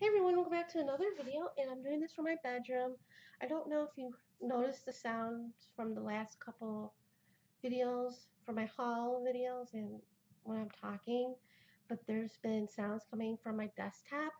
Hey everyone, welcome back to another video, and I'm doing this from my bedroom. I don't know if you noticed the sound from the last couple videos, from my haul videos and when I'm talking, but there's been sounds coming from my desktop.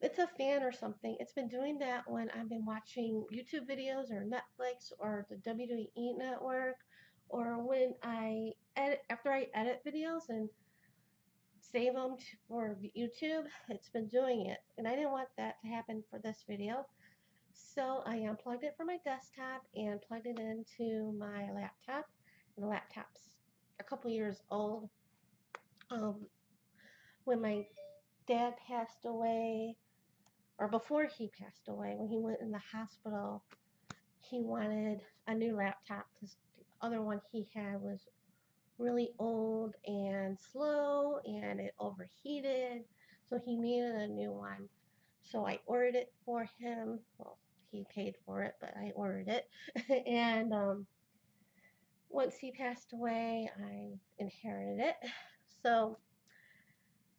It's a fan or something. It's been doing that when I've been watching YouTube videos or Netflix or the WWE Network, or when I edit, after I edit videos and save them for YouTube, it's been doing it, and I didn't want that to happen for this video, so I unplugged it from my desktop and plugged it into my laptop, and the laptop's a couple years old. When my dad passed away, or before he passed away, when he went in the hospital, he wanted a new laptop because the other one he had was really old and slow and it overheated, so he needed a new one. So I ordered it for him. Well, he paid for it, but I ordered it. And once he passed away, I inherited it. So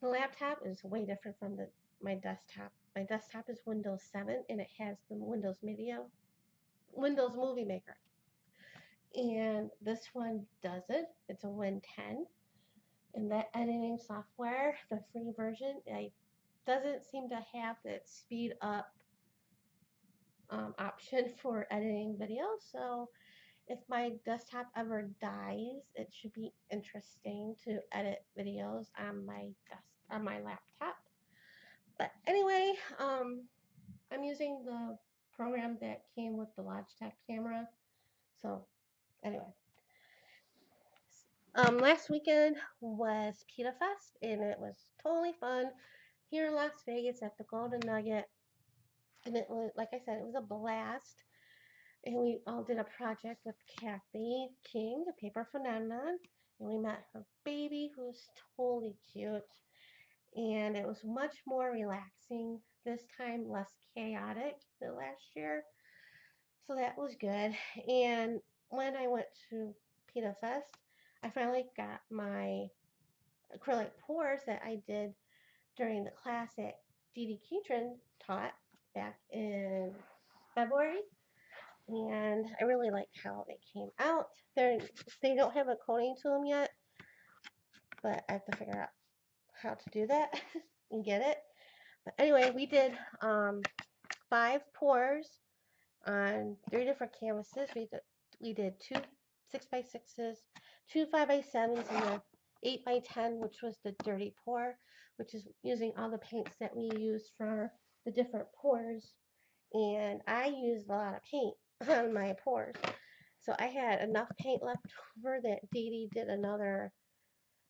the laptop is way different from my desktop. My desktop is Windows 7 and it has the Windows Movie Maker. And this one doesn't. It's a Win10, and that editing software, the free version, it doesn't seem to have that speed up option for editing video. So if my desktop ever dies, it should be interesting to edit videos on my laptop. But anyway, I'm using the program that came with the Logitech camera. So anyway, last weekend was PETA Fest, and it was totally fun here in Las Vegas at the Golden Nugget. And it was, like I said, it was a blast. And we all did a project with Kathy King, a paper phenomenon, and we met her baby, who's totally cute. And it was much more relaxing this time, less chaotic than last year. So that was good. And when I went to PETA Fest, I finally got my acrylic pours that I did during the class that DD Katrin taught back in February, and I really liked how they came out. They don't have a coating to them yet, but I have to figure out how to do that and get it. But anyway, we did 5 pours on 3 different canvases. We did 2 6x6s, 2 5x7s, and an 8x10, which was the dirty pour, which is using all the paints that we use for the different pours. And I used a lot of paint on my pours, so I had enough paint left over that DD did another,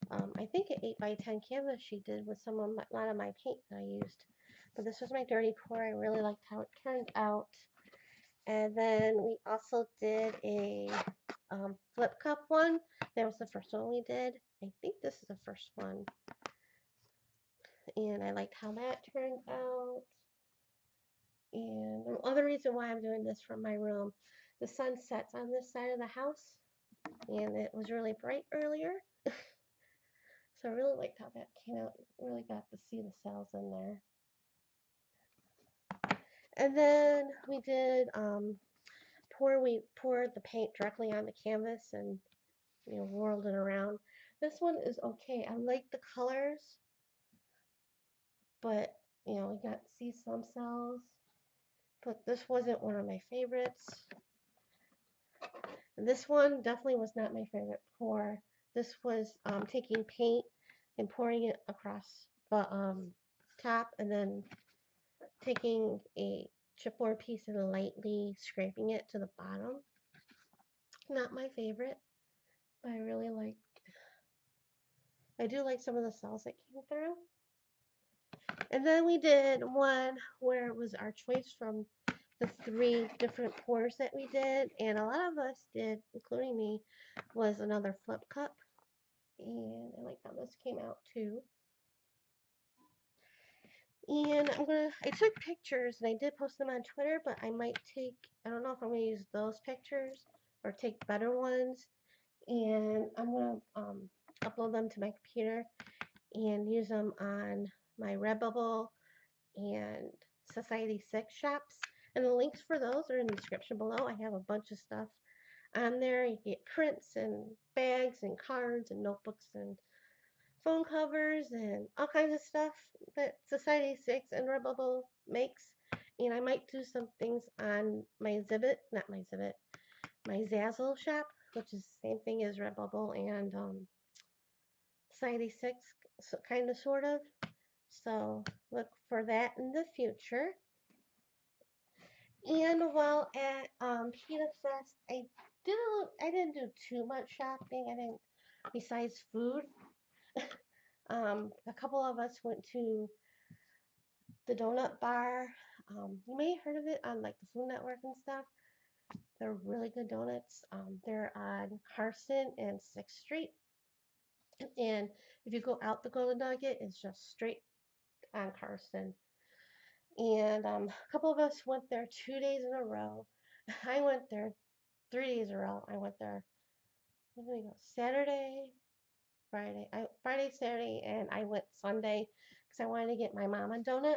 I think an 8x10 canvas she did with a lot of my paint that I used. But this was my dirty pour. I really liked how it turned out. And then we also did a flip cup one. That was the first one we did. I think this is the first one. And I liked how that turned out. And the other reason why I'm doing this from my room, the sun sets on this side of the house, and it was really bright earlier. So I really liked how that came out. Really got to see the cells in there. And then we did we poured the paint directly on the canvas and, you know, whirled it around. This one is okay. I like the colors, but, you know, we got to see some cells, but this wasn't one of my favorites. And this one definitely was not my favorite pour. This was taking paint and pouring it across the top, and then taking a chipboard piece and lightly scraping it to the bottom. Not my favorite, but I really liked. I do like some of the cells that came through. And then we did one where it was our choice from the 3 different pours that we did, and a lot of us did, including me, was another flip cup. And I like how this came out too. And I took pictures and I did post them on Twitter, but I might take, I don't know if I'm going to use those pictures or take better ones, and I'm going to upload them to my computer and use them on my Redbubble and Society6 shops, and the links for those are in the description below. I have a bunch of stuff on there. You get prints and bags and cards and notebooks and phone covers and all kinds of stuff that Society6 and Redbubble makes. And I might do some things on my Zazzle shop, which is the same thing as Redbubble and Society6, so kind of, sort of. So look for that in the future. And while at PETA Fest, I didn't do too much shopping. Besides food. A couple of us went to the donut bar. You may have heard of it on like the Food Network and stuff. They're really good donuts. They're on Carson and 6th Street. And if you go out the Golden Nugget, it's just straight on Carson. And a couple of us went there 2 days in a row. I went there 3 days in a row. I went there, when did we go? Saturday, Friday. Friday, Saturday, and I went Sunday because I wanted to get my mom a donut.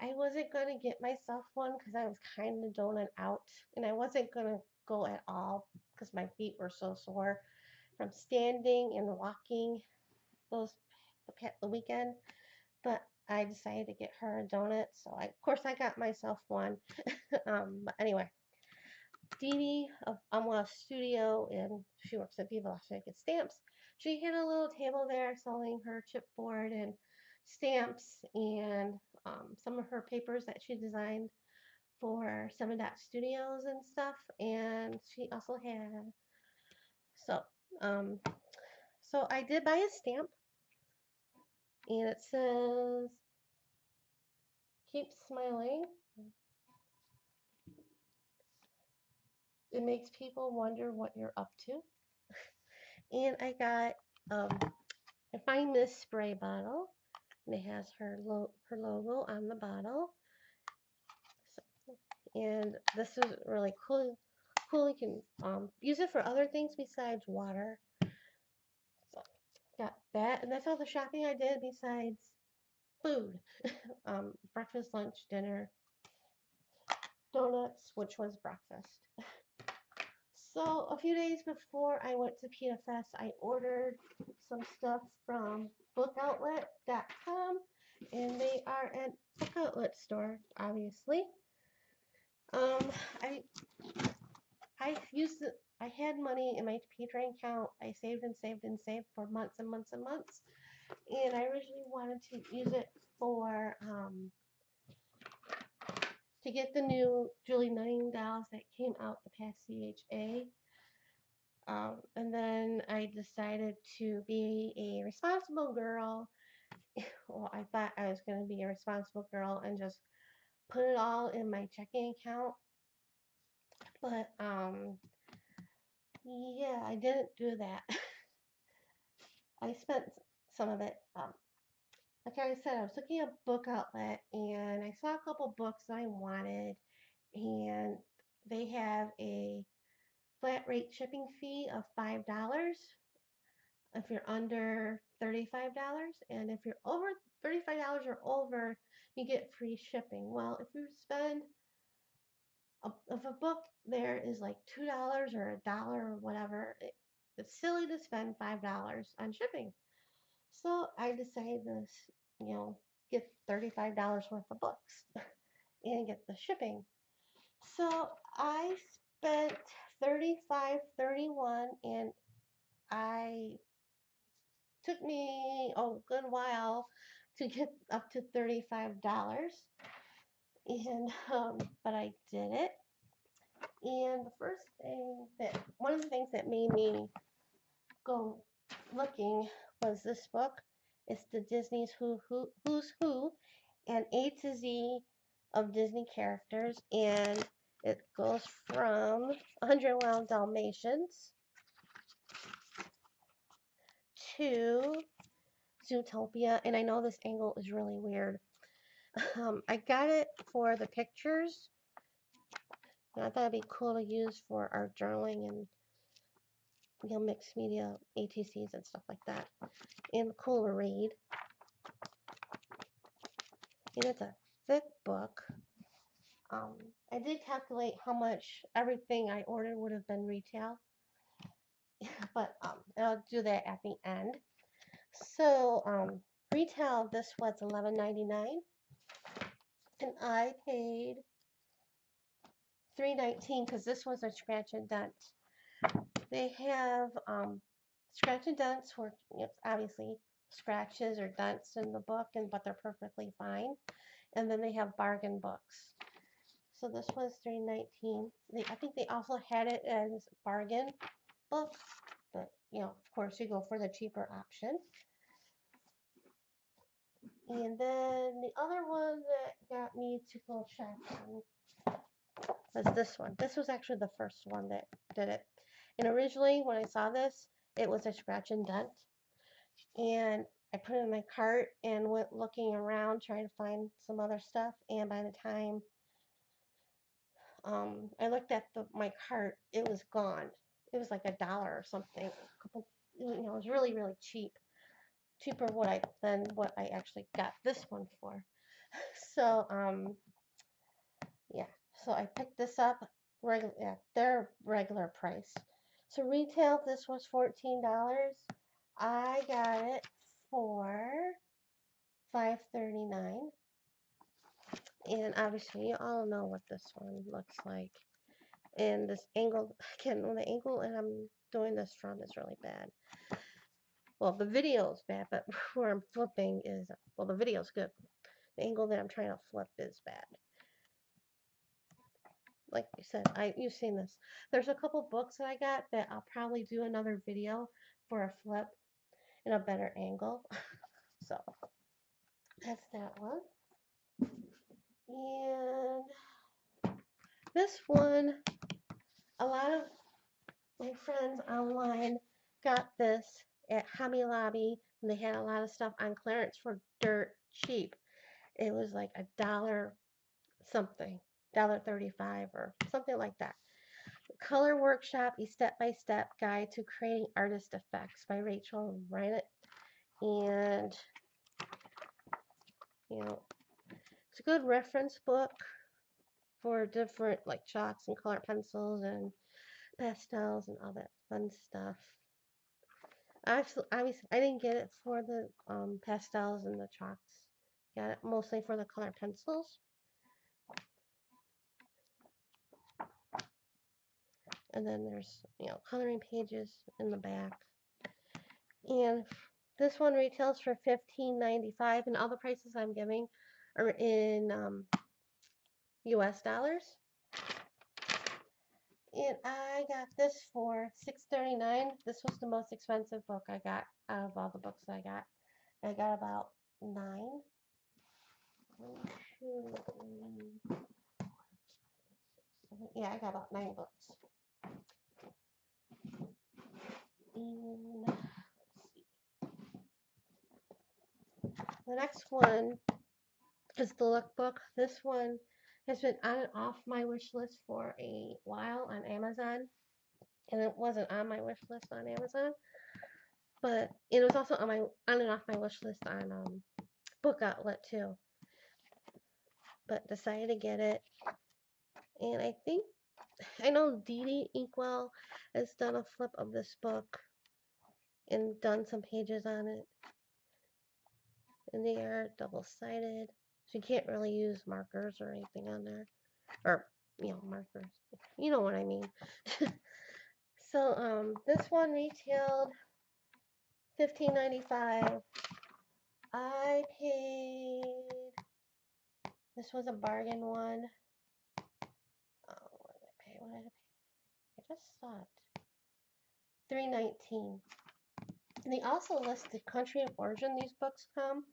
I wasn't going to get myself one because I was kind of donut out. And I wasn't going to go at all because my feet were so sore from standing and walking the weekend. But I decided to get her a donut, so of course I got myself one. But anyway, Dini of Umwell Studio, and she works at Viva Las Vegas Stamps. She had a little table there selling her chipboard and stamps and some of her papers that she designed for 7 Dot Studios and stuff. And she also had so I did buy a stamp. And it says, keep smiling. It makes people wonder what you're up to. And I got a Find Miss spray bottle. And it has her logo on the bottle. And this is really cool. You can use it for other things besides water. Got that, and that's all the shopping I did besides food. Breakfast, lunch, dinner, donuts, which was breakfast. So a few days before I went to PETA Fest, I ordered some stuff from BookOutlet.com, and they are at Book Outlet store, obviously. I had money in my Patreon account. I saved and saved and saved for months and months and months. And I originally wanted to use it for, to get the new Julie Nunn Dolls that came out the past CHA. And then I decided to be a responsible girl. Well, I thought I was going to be a responsible girl and just put it all in my checking account. But, yeah, I didn't do that. I spent some of it. Like I said, I was looking at Book Outlet, and I saw a couple books that I wanted, and they have a flat rate shipping fee of $5 if you're under $35, and if you're over $35 or over, you get free shipping. Well, if you spend... if a book there is like $2 or $1 or whatever, it's silly to spend $5 on shipping. So I decided to, you know, get $35 worth of books and get the shipping. So I spent $35.31, and took me a good while to get up to $35. And, but I did it, and one of the things that made me go looking was this book. It's the Disney's Who's Who, and A to Z of Disney characters, and it goes from 101 Dalmatians to Zootopia, and I know this angle is really weird. I got it for the pictures, and I thought it'd be cool to use for our journaling and, you know, mixed media ATCs and stuff like that, and cool to read. It is a thick book. I did calculate how much everything I ordered would have been retail, but I'll do that at the end. So retail, this was $11.99, and I paid $3.19 because this was a scratch and dent. They have scratch and dents were, you know, obviously scratches or dents in the book, and but they're perfectly fine. And then they have bargain books. So this was $3.19. I think they also had it as bargain book, but you know, of course, you go for the cheaper option. And then the other one that got me to go shopping was this one. This was actually the first one that did it. And originally, when I saw this, it was a scratch and dent, and I put it in my cart and went looking around trying to find some other stuff. And by the time I looked at my cart, it was gone. It was like $1 or something. You know, it was really, really cheap. Cheaper than what I actually got this one for. So, yeah. So I picked this up at their regular price. So retail, this was $14. I got it for $5.39. And obviously, you all know what this one looks like. And this angle, again, the angle that I'm doing this from is really bad. Well, the video is bad, but where I'm flipping is, well, the video's good. The angle that I'm trying to flip is bad. Like I said, you've seen this. There's a couple books that I got that I'll probably do another video for a flip in a better angle. So that's that one. And this one, a lot of my friends online got this at Hobby Lobby, and they had a lot of stuff on clearance for dirt cheap. It was like $1 something. $1.35 or something like that. Color Workshop, A Step-by-Step Guide to Creating Artist Effects by Rachel Reinett. And, you know, it's a good reference book for different, like, chalks and colored pencils and pastels and all that fun stuff. Obviously, I didn't get it for the pastels and the chalks. Got it mostly for the colored pencils. And then there's, you know, coloring pages in the back. And this one retails for $15.95, and all the prices I'm giving are in US dollars. And I got this for $6.39. This was the most expensive book I got out of all the books I got. I got about 9. 1, 2, 3, 4, 5, 6, 7. Yeah, I got about 9 books. And let's see. The next one is the lookbook. This one has been on and off my wish list for a while on Amazon, and it wasn't on my wish list on Amazon, but it was also on and off my wish list on Book Outlet too. But decided to get it, and I know DD Inkwell has done a flip of this book and done some pages on it. And they are double-sided, so you can't really use markers or anything on there. Or, you know, markers. You know what I mean. So, this one retailed $15.95. I paid... This was a bargain one. I just saw it. $3.19. And they also list the country of origin these books come.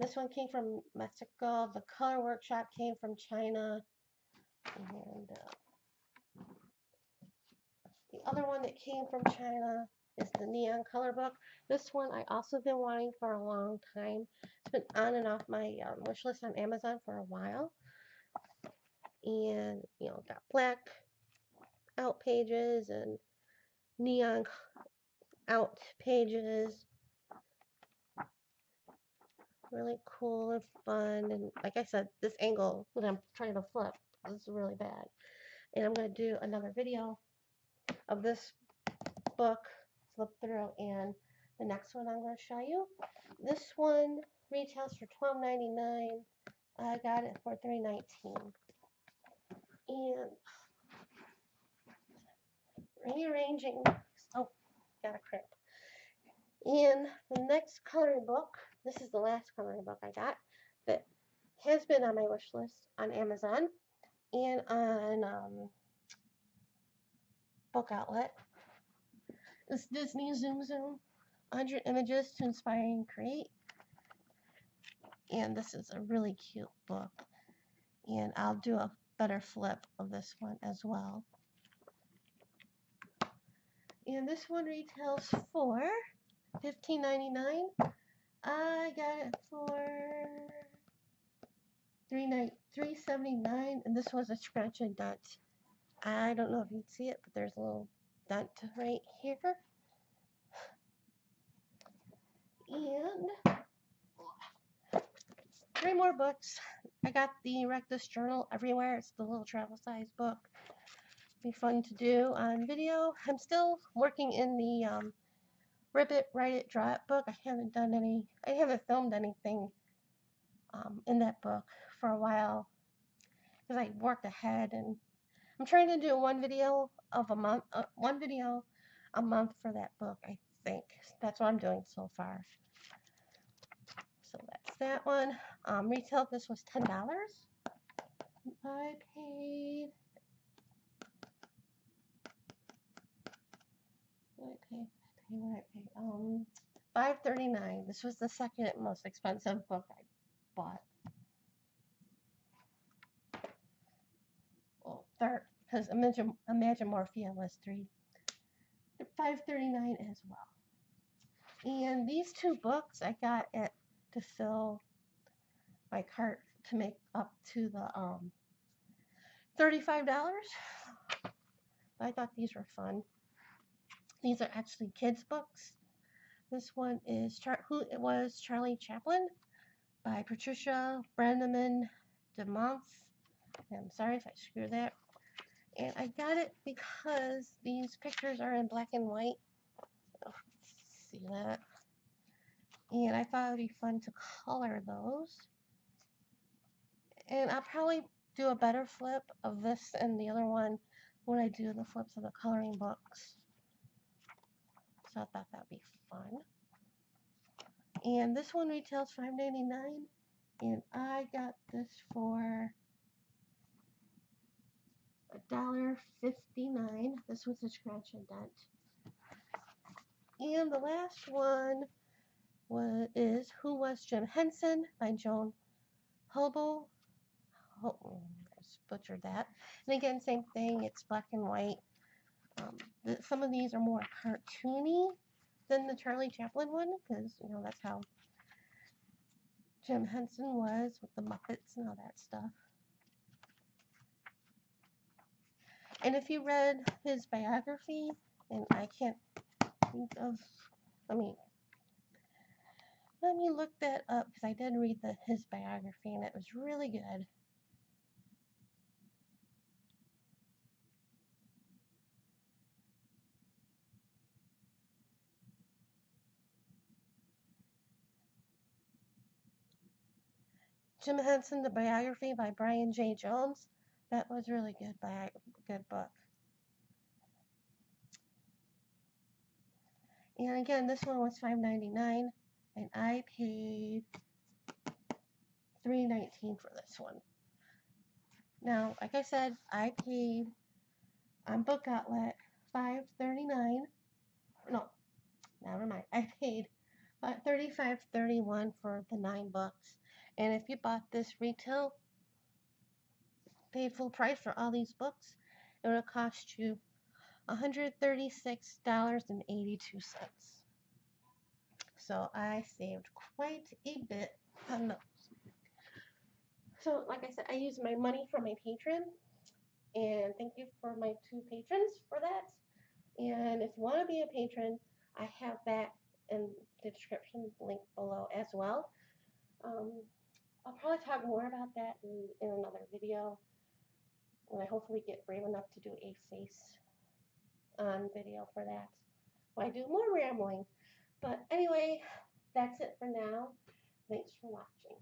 This one came from Mexico. The Color Workshop came from China. And the other one that came from China is the Neon Color book. This one I also been wanting for a long time. It's been on and off my wish list on Amazon for a while. And, you know, got black out pages and neon out pages. really cool and fun. And like I said, this angle that I'm trying to flip is really bad. And I'm going to do another video of this book flip through, and the next one I'm going to show you. This one retails for $12.99. I got it for $3.19. And rearranging. Oh, got a cramp. And the next coloring book, this is the last coloring book I got that has been on my wish list on Amazon and on Book Outlet. It's Disney Zoom Zoom, 100 Images to Inspire and Create. And this is a really cute book. And I'll do a better flip of this one as well. And this one retails for $15.99. I got it for $3.79, and this was a scratch and dent. I don't know if you'd see it, but there's a little dent right here. And three more books. I got the Rectus Journal Everywhere. It's the little travel size book. Be fun to do on video. I'm still working in the Rip It, Write It, Draw It book. I haven't filmed anything in that book for a while because I worked ahead, and I'm trying to do one video a month for that book, I think. That's what I'm doing so far. So that's that one. Retail, this was $10. I paid... $5.39. This was the second most expensive book I bought. Well, third, because Imagine Morphia was $5.39 as well. And these two books I got at to fill my cart to make up to the $35. I thought these were fun. These are actually kids' books. This one is Charlie Chaplin by Patricia Brandeman Demont. I'm sorry if I screw that. And I got it because these pictures are in black and white. Oh, see that? And I thought it would be fun to color those. And I'll probably do a better flip of this and the other one when I do the flips of the coloring books. So I thought that would be fun. And this one retails $5.99, and I got this for $1.59. This was a scratch and dent. And the last one is Who Was Jim Henson by Joan Hulbo. Oh, I just butchered that. And again, same thing. It's black and white. Some of these are more cartoony than the Charlie Chaplin one, because, you know, that's how Jim Henson was with the Muppets and all that stuff. And if you read his biography, and I can't think of, let me look that up, because I did read his biography, and it was really good. Jim Henson, the biography by Brian J. Jones. That was really good, good book. And again, this one was $5.99, and I paid $3.19 for this one. Now, like I said, I paid on Book Outlet $5.39. No, never mind. I paid about $35.31 for the 9 books. And if you bought this retail, paid full price for all these books, it would have cost you $136.82. So I saved quite a bit on those. So like I said, I used my money for my Patreon. And thank you for my 2 patrons for that. And if you want to be a patron, I have that in the description link below as well. I'll probably talk more about that in another video when I hopefully get brave enough to do a face on video for that. Well, I do more rambling. But anyway, that's it for now. Thanks for watching.